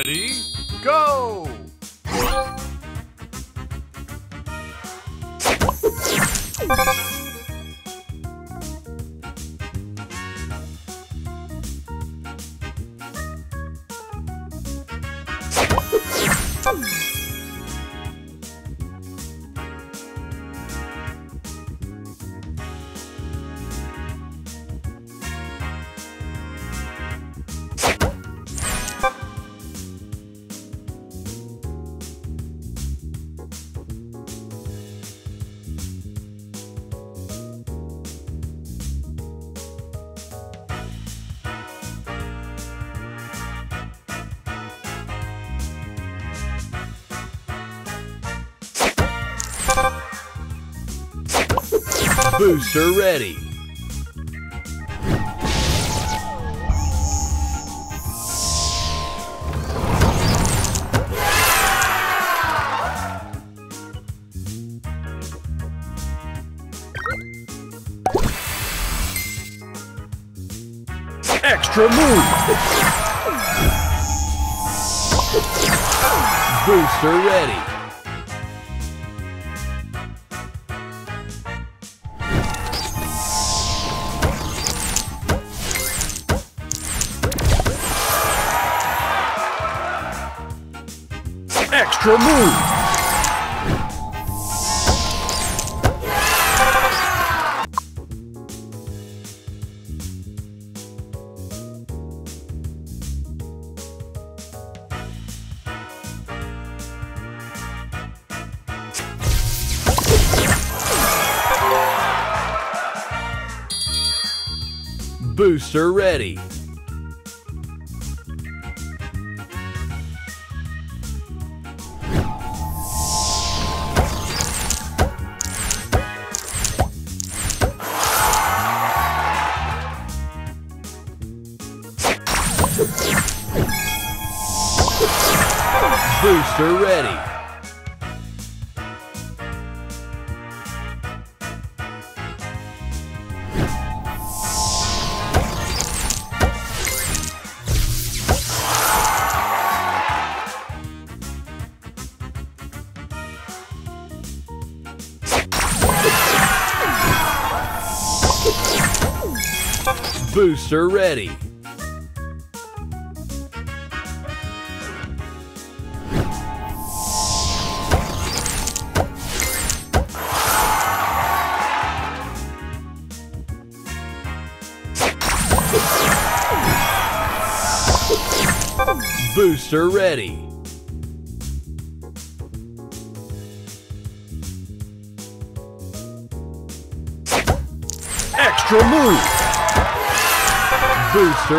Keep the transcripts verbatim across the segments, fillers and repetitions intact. Ready, go! Booster ready. Extra move. Booster ready. Extra move! Booster ready! Booster ready. Booster ready. Booster ready. Extra move. Booster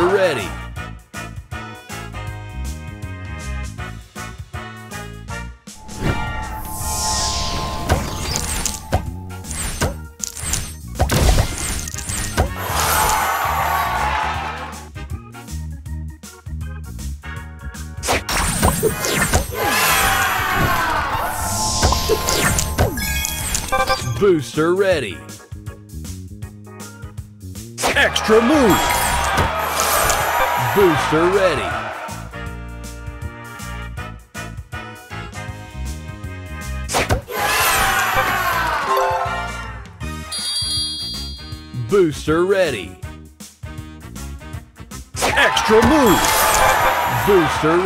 ready. Booster ready. Extra move. Booster ready. Booster ready. Extra move. Booster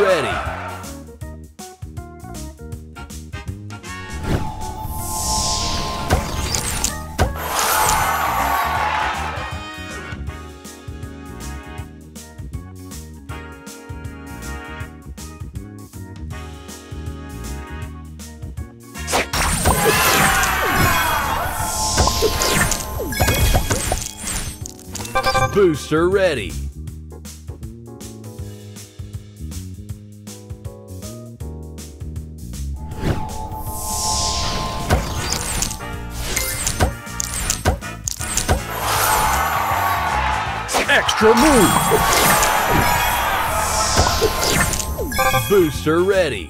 ready. Booster ready. Extra move. Booster ready.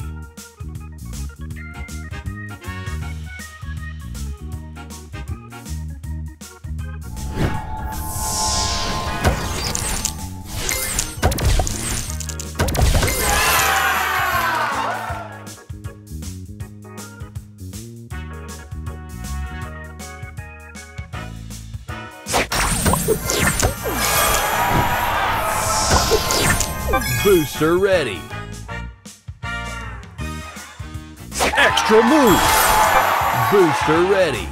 Booster ready. Extra move. Booster ready.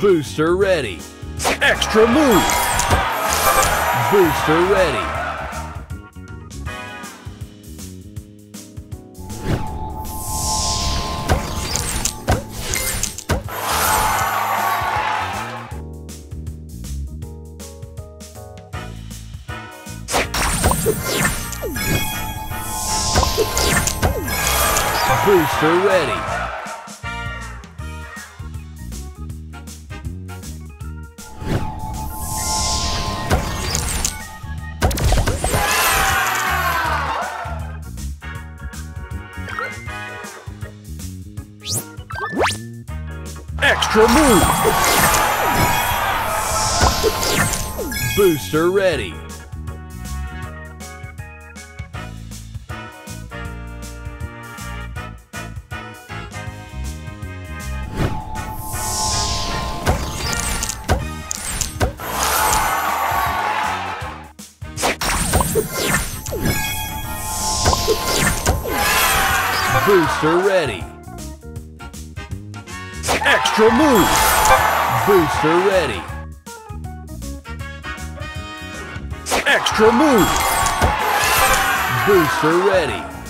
Booster ready. Extra move. Booster ready. Booster ready. Extra move. Booster ready. Booster ready. Extra move. Booster ready. Extra move. Booster ready.